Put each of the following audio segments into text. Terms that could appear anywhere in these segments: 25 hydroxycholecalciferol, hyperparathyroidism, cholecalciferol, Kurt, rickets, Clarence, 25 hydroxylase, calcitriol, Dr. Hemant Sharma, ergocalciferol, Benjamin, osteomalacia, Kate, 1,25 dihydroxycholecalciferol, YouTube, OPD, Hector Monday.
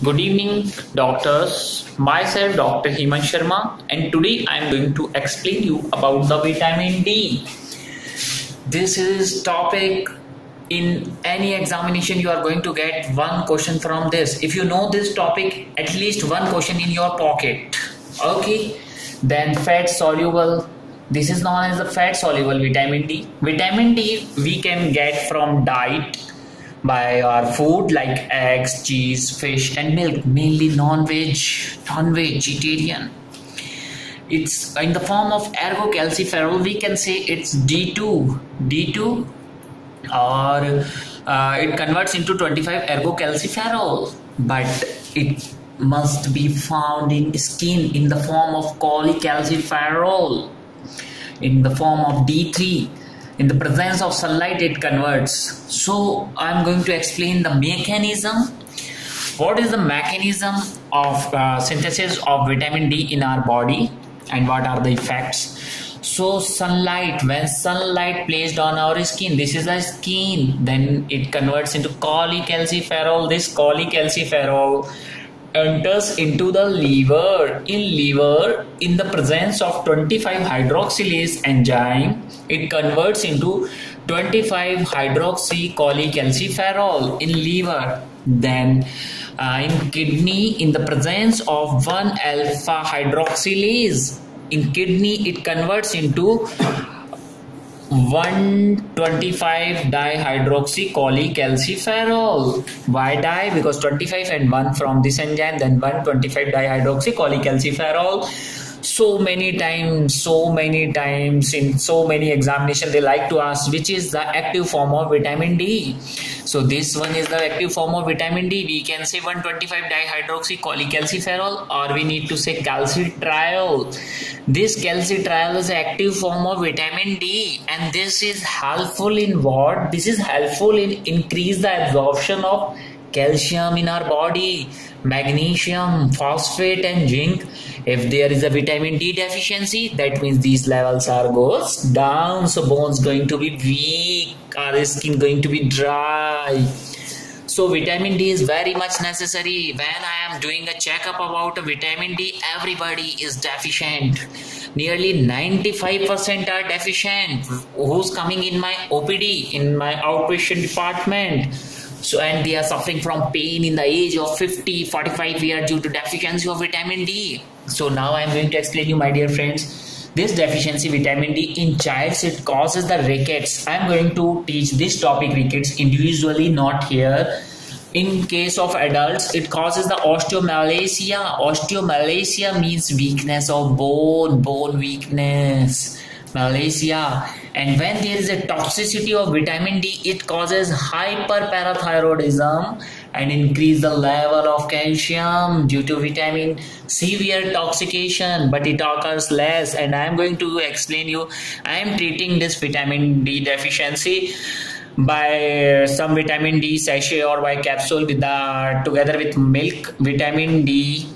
Good evening, doctors. Myself, Dr. Hemant Sharma, and today I am going to explain you about the vitamin D. This is topic in any examination you are going to get one question from this. If you know this topic, at least one question in your pocket. Okay. Then fat soluble. This is known as the fat soluble vitamin D. Vitamin D we can get from diet, by our food like eggs, cheese, fish and milk, mainly non-vegetarian. It's in the form of ergocalciferol. We can say it's D2 or it converts into 25 ergocalciferol, but it must be found in skin in the form of cholecalciferol in the form of D3. In the presence of sunlight, it converts. So I'm going to explain the mechanism. What is the mechanism of synthesis of vitamin D in our body and what are the effects? So sunlight, when sunlight placed on our skin, this is the skin, then it converts into cholecalciferol. This cholecalciferol enters into the liver. In liver, in the presence of 25 hydroxylase enzyme, it converts into 25 hydroxycholecalciferol in liver. Then in kidney, in the presence of 1 alpha hydroxylase in kidney, it converts into 1,25 dihydroxycholecalciferol. Why di? Because 25 and 1 from this enzyme, then 1,25 dihydroxycholecalciferol. So many times in so many examinations they like to ask which is the active form of vitamin D. So this one is the active form of vitamin D. We can say 1,25 dihydroxycholecalciferol, or we need to say calcitriol. This calcitriol is active form of vitamin D, and this is helpful in what? This is helpful in increase the absorption of calcium in our body, magnesium, phosphate and zinc. If there is a vitamin D deficiency, that means these levels are goes down. So bones going to be weak, our skin going to be dry. So vitamin D is very much necessary. When I am doing a checkup about a vitamin D, everybody is deficient. Nearly 95% are deficient who's coming in my OPD, in my outpatient department. So, and they are suffering from pain in the age of 50, 45 years due to deficiency of vitamin D. So now I am going to explain you, my dear friends, this deficiency vitamin D in childs, it causes the rickets. I am going to teach this topic, rickets, individually, not here. In case of adults, it causes the osteomalacia. Osteomalacia means weakness of bone weakness. Malacia. And when there is a toxicity of vitamin D, it causes hyperparathyroidism and increase the level of calcium due to vitamin severe intoxication, but it occurs less. And I am going to explain you, I am treating this vitamin D deficiency by some vitamin D sachet or by capsule with the together with milk. Vitamin D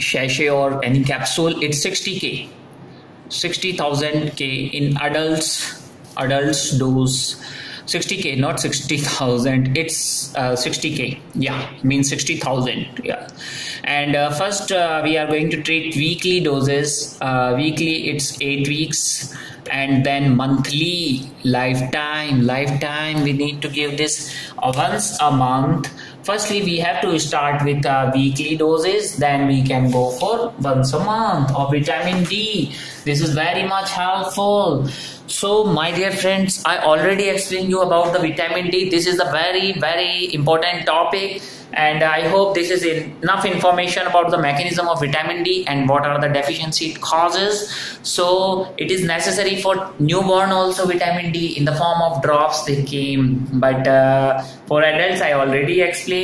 sachet or any capsule, it's 60K. 60,000 K in adults dose. 60K, not 60,000, it's 60K, yeah, means 60,000, yeah. And first we are going to treat weekly doses. Weekly it's 8 weeks, and then monthly, lifetime we need to give this once a month. Firstly, we have to start with weekly doses, then we can go for once a month of vitamin D. This is very much helpful. So, my dear friends, I already explained you about the vitamin D. This is a very, very important topic, and I hope this is enough information about the mechanism of vitamin D and what are the deficiency it causes. So, it is necessary for newborn also vitamin D in the form of drops they came, but for adults I already explained.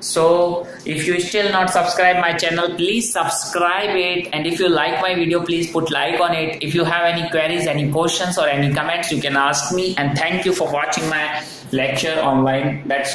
So if you still not subscribe my channel, please subscribe it, and if you like my video, please put like on it. If you have any queries, any questions or any comments, you can ask me, and thank you for watching my lecture online. That's all.